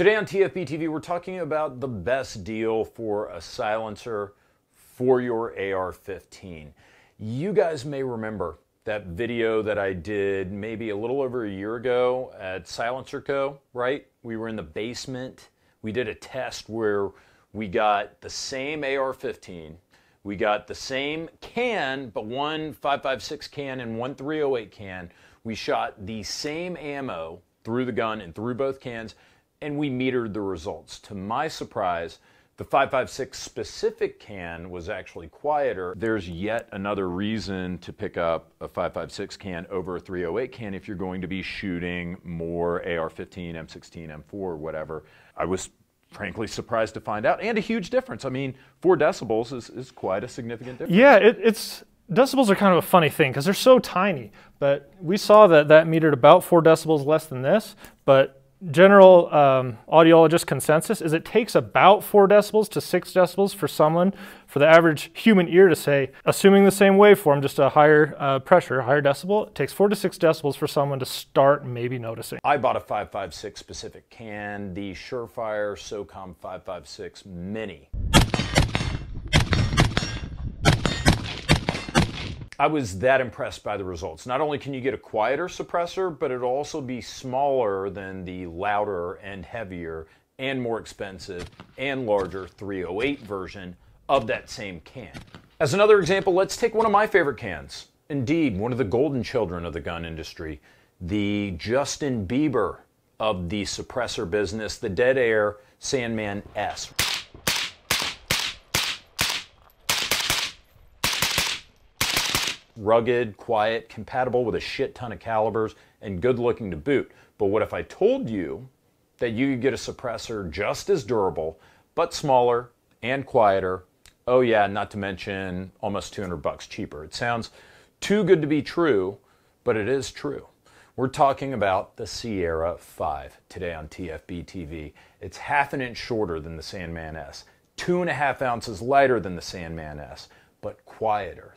Today on TFB TV, we're talking about the best deal for a silencer for your AR-15. You guys may remember that video that I did maybe a little over a year ago at Silencer Co., right? We were in the basement. We did a test where we got the same AR-15. We got the same can, but one 5.56 can and one 308 can. We shot the same ammo through the gun and through both cans, and we metered the results. To my surprise, the 5.56 specific can was actually quieter. There's yet another reason to pick up a 5.56 can over a 308 can if you're going to be shooting more AR-15, M16, M4, or whatever. I was frankly surprised to find out, and a huge difference. I mean, 4 decibels is quite a significant difference. Yeah, decibels are kind of a funny thing because they're so tiny, but we saw that metered about 4 decibels less than this, but general audiologist consensus is it takes about 4 decibels to 6 decibels for the average human ear to say, assuming the same waveform, just a higher pressure, higher decibel, it takes 4 to 6 decibels for someone to start maybe noticing. I bought a 5.56 specific can, the Surefire SOCOM 556 Mini. I was that impressed by the results. Not only can you get a quieter suppressor, but it'll also be smaller than the louder and heavier and more expensive and larger 308 version of that same can. As another example, let's take one of my favorite cans. Indeed, one of the golden children of the gun industry, the Justin Bieber of the suppressor business, the Dead Air Sandman S. Rugged, quiet, compatible with a shit ton of calibers, and good looking to boot. But what if I told you that you could get a suppressor just as durable, but smaller and quieter? Oh yeah, not to mention almost 200 bucks cheaper. It sounds too good to be true, but it is true. We're talking about the Sierra 5 today on TFB TV. It's 1/2 inch shorter than the Sandman S, 2.5 ounces lighter than the Sandman S, but quieter.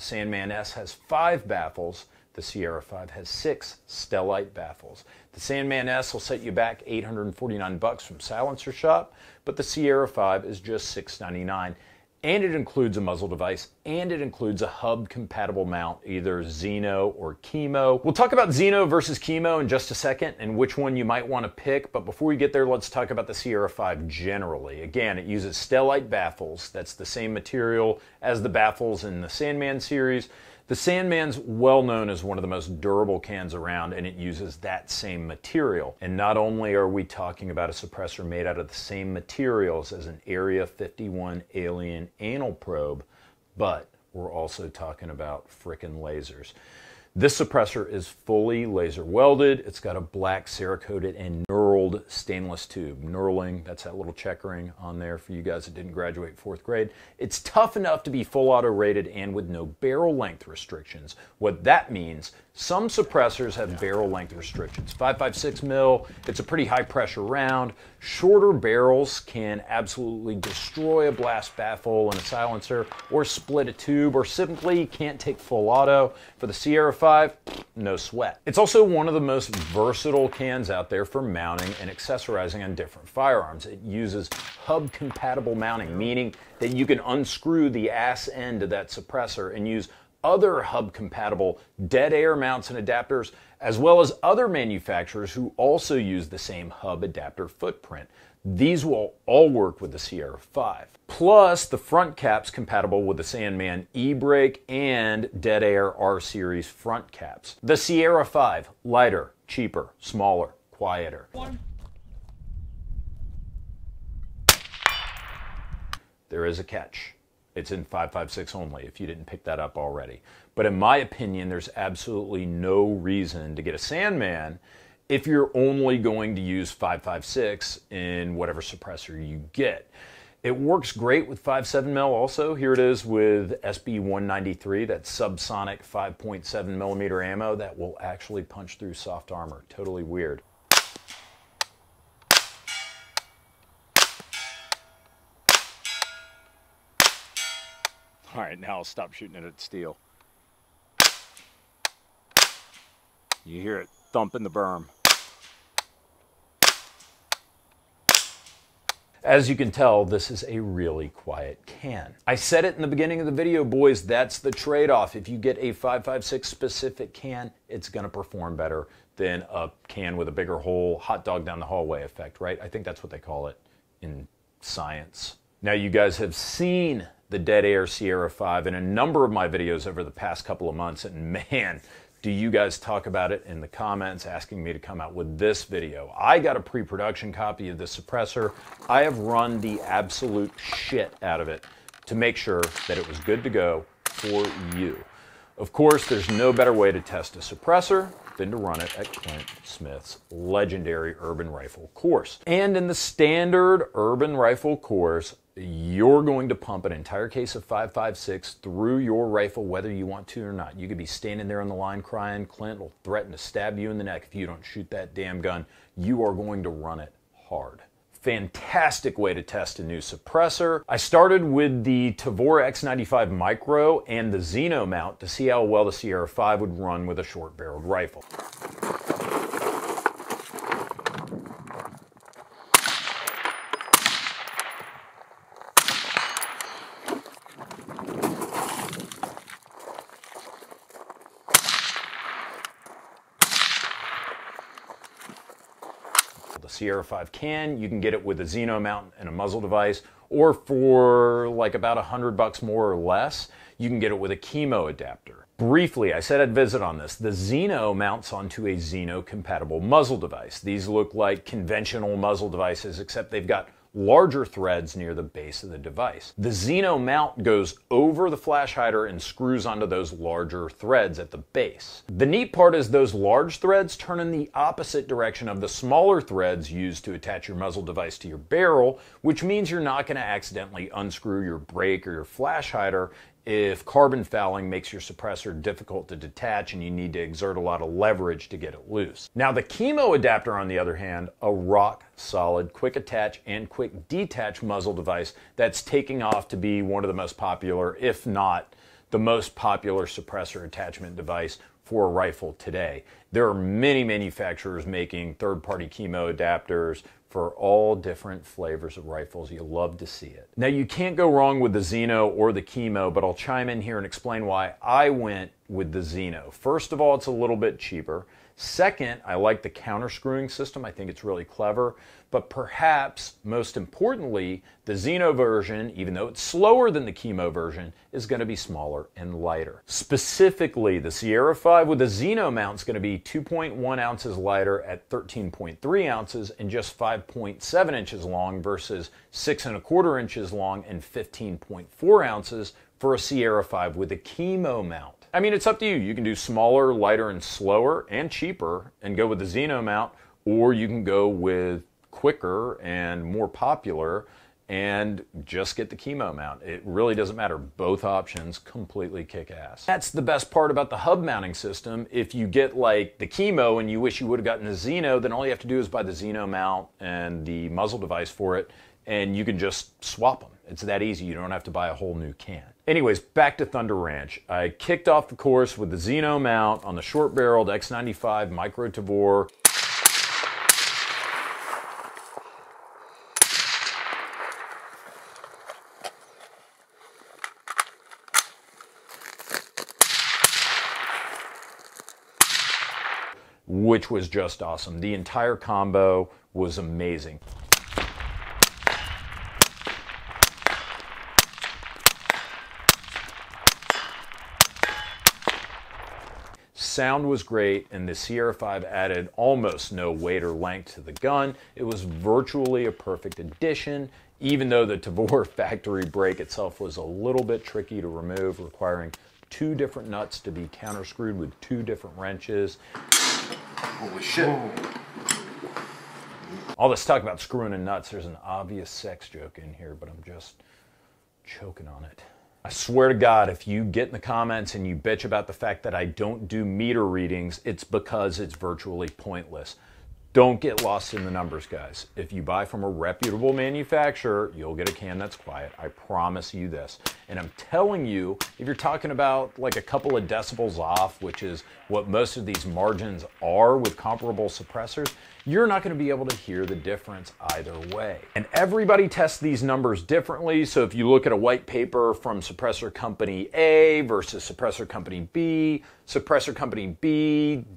Sandman S has 5 baffles, the Sierra 5 has 6 Stellite baffles. The Sandman S will set you back $849 from Silencer Shop, but the Sierra 5 is just $699, and it includes a muzzle device, and it includes a hub-compatible mount, either Xeno or KeyMo. We'll talk about Xeno versus KeyMo in just a second and which one you might want to pick, but before we get there, let's talk about the Sierra 5 generally. Again, it uses Stellite baffles. That's the same material as the baffles in the Sandman series. The Sandman's well known as one of the most durable cans around, and it uses that same material. And not only are we talking about a suppressor made out of the same materials as an Area 51 alien anal probe, but we're also talking about frickin' lasers. This suppressor is fully laser welded. It's got a black Cerakote and knurled stainless tube. Knurling, that's that little checkering on there for you guys that didn't graduate 4th grade. It's tough enough to be full auto rated and with no barrel length restrictions. What that means, some suppressors have barrel length restrictions. 5.56 mil, it's a pretty high pressure round. Shorter barrels can absolutely destroy a blast baffle and a silencer, or split a tube, or simply can't take full auto. For the Sierra 5, no sweat. It's also one of the most versatile cans out there for mounting and accessorizing on different firearms. It uses hub-compatible mounting, meaning that you can unscrew the ass end of that suppressor and use other hub-compatible Dead Air mounts and adapters, as well as other manufacturers who also use the same hub adapter footprint. These will all work with the Sierra 5. Plus, the front cap's compatible with the Sandman E-Brake and Dead Air R-Series front caps. The Sierra 5, lighter, cheaper, smaller, quieter. There is a catch. It's in 5.56 only, if you didn't pick that up already. But in my opinion, there's absolutely no reason to get a Sandman if you're only going to use 5.56 in whatever suppressor you get. It works great with 5.7mm also. Here it is with SB193, that subsonic 5.7mm ammo that will actually punch through soft armor. Totally weird. All right, now I'll stop shooting it at steel. You hear it thumping the berm. As you can tell, this is a really quiet can. I said it in the beginning of the video, boys, that's the trade-off. If you get a 5.56 specific can, it's gonna perform better than a can with a bigger hole, hot dog down the hallway effect, right? I think that's what they call it in science. Now, you guys have seen the Dead Air Sierra 5 in a number of my videos over the past couple of months, and man, do you guys talk about it in the comments asking me to come out with this video. I got a pre-production copy of the suppressor. I have run the absolute shit out of it to make sure that it was good to go for you. Of course, there's no better way to test a suppressor than to run it at Clint Smith's legendary Urban Rifle course. And in the standard Urban Rifle course, you're going to pump an entire case of 5.56 through your rifle whether you want to or not. You could be standing there on the line crying, Clint will threaten to stab you in the neck if you don't shoot that damn gun. You are going to run it hard. Fantastic way to test a new suppressor. I started with the Tavor X95 Micro and the Xeno mount to see how well the Sierra 5 would run with a short-barreled rifle. Sierra 5 can. You can get it with a Xeno mount and a muzzle device, or for like about $100 more or less, you can get it with a KeyMo adapter. Briefly, I said I'd visit on this. The Xeno mounts onto a Xeno compatible muzzle device. These look like conventional muzzle devices, except they've got larger threads near the base of the device. The Xeno mount goes over the flash hider and screws onto those larger threads at the base. The neat part is those large threads turn in the opposite direction of the smaller threads used to attach your muzzle device to your barrel, which means you're not going to accidentally unscrew your brake or your flash hider if carbon fouling makes your suppressor difficult to detach and you need to exert a lot of leverage to get it loose. Now the KeyMo adapter, on the other hand, a rock solid quick attach and quick detach muzzle device that's taking off to be one of the most popular, if not the most popular suppressor attachment device for a rifle today. There are many manufacturers making third-party KeyMo adapters for all different flavors of rifles. You love to see it. Now, you can't go wrong with the Xeno or the KeyMo, but I'll chime in here and explain why I went with the Xeno. First of all, it's a little bit cheaper. Second, I like the counter-screwing system. I think it's really clever. But perhaps, most importantly, the Xeno version, even though it's slower than the KeyMo version, is going to be smaller and lighter. Specifically, the Sierra 5 with the Xeno mount is going to be 2.1 ounces lighter at 13.3 ounces and just 5.7 inches long versus 6.25 inches long and 15.4 ounces for a Sierra 5 with a KeyMo mount. I mean, it's up to you. You can do smaller, lighter, and slower, and cheaper, and go with the Xeno mount, or you can go with quicker and more popular, and just get the KeyMo mount. It really doesn't matter. Both options completely kick ass. That's the best part about the hub mounting system. If you get like the KeyMo and you wish you would have gotten the Xeno, then all you have to do is buy the Xeno mount and the muzzle device for it, and you can just swap them. It's that easy. You don't have to buy a whole new can. Anyways, back to Thunder Ranch. I kicked off the course with the Xeno mount on the short-barreled X95 Micro Tavor. Which was just awesome. The entire combo was amazing. Sound was great, and the Sierra 5 added almost no weight or length to the gun. It was virtually a perfect addition, even though the Tavor factory break itself was a little bit tricky to remove, requiring two different nuts to be counter screwed with two different wrenches. Holy shit. All this talk about screwing in nuts, there's an obvious sex joke in here, but I'm just choking on it. I swear to God, if you get in the comments and you bitch about the fact that I don't do meter readings, it's because it's virtually pointless. Don't get lost in the numbers, guys. If you buy from a reputable manufacturer, you'll get a can that's quiet. I promise you this. And I'm telling you, if you're talking about like a couple of decibels off, which is what most of these margins are with comparable suppressors, you're not going to be able to hear the difference either way. And everybody tests these numbers differently. So if you look at a white paper from suppressor company A versus suppressor company B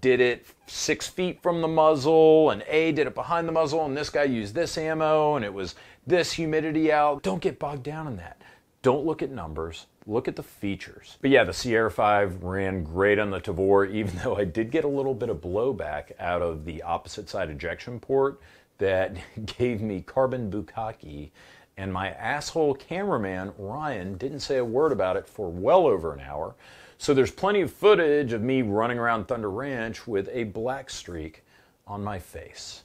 did it 6 feet from the muzzle, and A did it behind the muzzle, and this guy used this ammo, and it was this humidity out. Don't get bogged down in that. Don't look at numbers, look at the features. But yeah, the Sierra 5 ran great on the Tavor, even though I did get a little bit of blowback out of the opposite side ejection port that gave me carbon bukkake, and my asshole cameraman, Ryan, didn't say a word about it for well over an hour. So there's plenty of footage of me running around Thunder Ranch with a black streak on my face.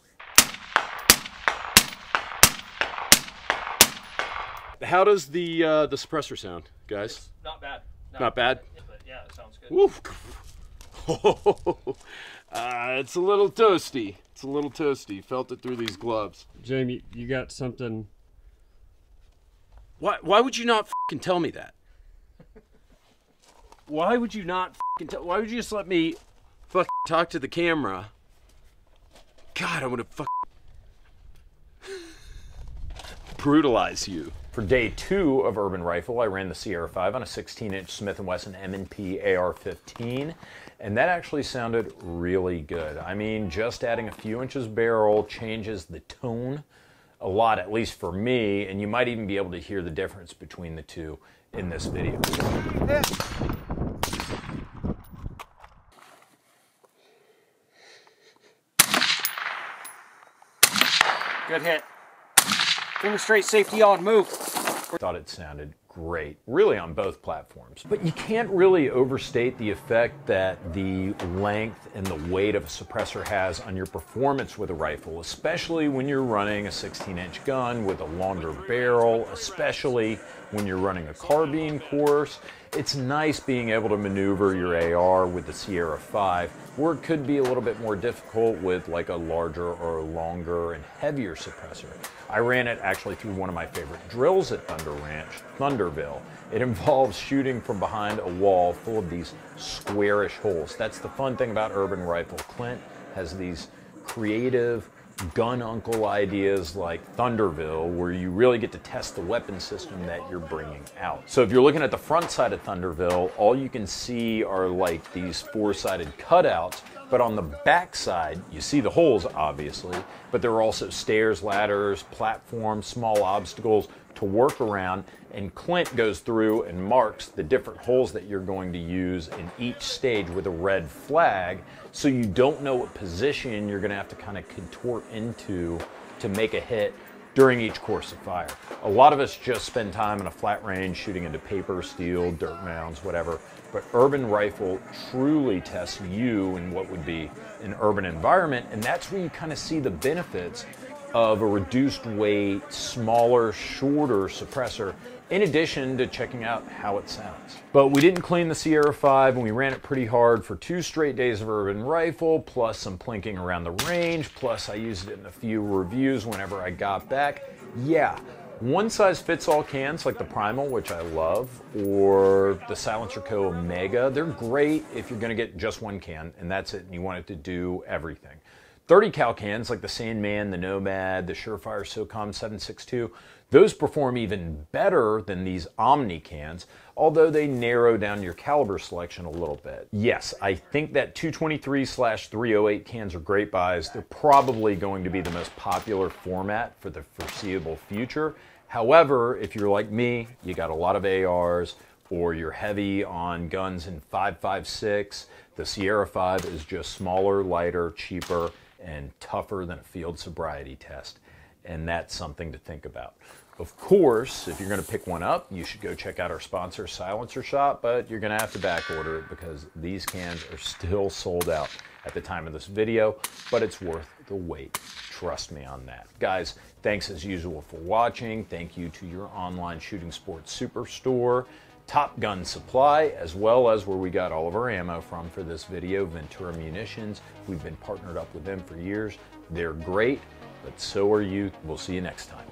How does the suppressor sound, guys? It's not bad. Not bad? But yeah, it sounds good. Woof. It's a little toasty. It's a little toasty. Felt it through these gloves. Jamie, you got something. Why would you not fucking tell me that? Why would you not fucking tell? Why would you just let me fucking talk to the camera? God, I would have fucking brutalize you. For day two of Urban Rifle, I ran the Sierra 5 on a 16-inch Smith & Wesson M&P AR-15, and that actually sounded really good. I mean, just adding a few inches barrel changes the tone a lot, at least for me, and you might even be able to hear the difference between the two in this video. Good hit. Finger straight, safety on, move. Thought it sounded great, really, on both platforms. But you can't really overstate the effect that the length and the weight of a suppressor has on your performance with a rifle, especially when you're running a 16-inch gun with a longer barrel, especially when you're running a carbine course. It's nice being able to maneuver your AR with the Sierra 5, where it could be a little bit more difficult with like a larger or longer and heavier suppressor. I ran it actually through one of my favorite drills at Thunder Ranch, Thunderville. It involves shooting from behind a wall full of these squarish holes. That's the fun thing about Urban Rifle. Clint has these creative gun uncle ideas like Thunderville, where you really get to test the weapon system that you're bringing out. So if you're looking at the front side of Thunderville, all you can see are like these four-sided cutouts, but on the back side, you see the holes obviously, but there are also stairs, ladders, platforms, small obstacles to work around, and Clint goes through and marks the different holes that you're going to use in each stage with a red flag, so you don't know what position you're gonna have to kind of contort into to make a hit during each course of fire. A lot of us just spend time in a flat range shooting into paper, steel, dirt rounds, whatever, but Urban Rifle truly tests you in what would be an urban environment, and that's where you kind of see the benefits of a reduced weight, smaller, shorter suppressor, in addition to checking out how it sounds. But we didn't clean the Sierra 5, and we ran it pretty hard for 2 straight days of Urban Rifle, plus some plinking around the range, plus I used it in a few reviews whenever I got back. Yeah, one-size-fits-all cans like the Primal, which I love, or the Silencer Co. Omega, they're great if you're gonna get just one can, and that's it, and you want it to do everything. 30 cal cans like the Sandman, the Nomad, the Surefire SOCOM 7.62, those perform even better than these Omni cans, although they narrow down your caliber selection a little bit. Yes, I think that 223/308 cans are great buys. They're probably going to be the most popular format for the foreseeable future. However, if you're like me, you got a lot of ARs, or you're heavy on guns in 5.56, the Sierra 5 is just smaller, lighter, cheaper, and tougher than a field sobriety test, and that's something to think about. Of course, if you're going to pick one up, you should go check out our sponsor, Silencer Shop, but you're going to have to back order it because these cans are still sold out at the time of this video, but it's worth the wait. Trust me on that. Guys, thanks as usual for watching. Thank you to your online shooting sports superstore, Top Gun Supply, as well as where we got all of our ammo from for this video, Ventura Munitions. We've been partnered up with them for years. They're great, but so are you. We'll see you next time.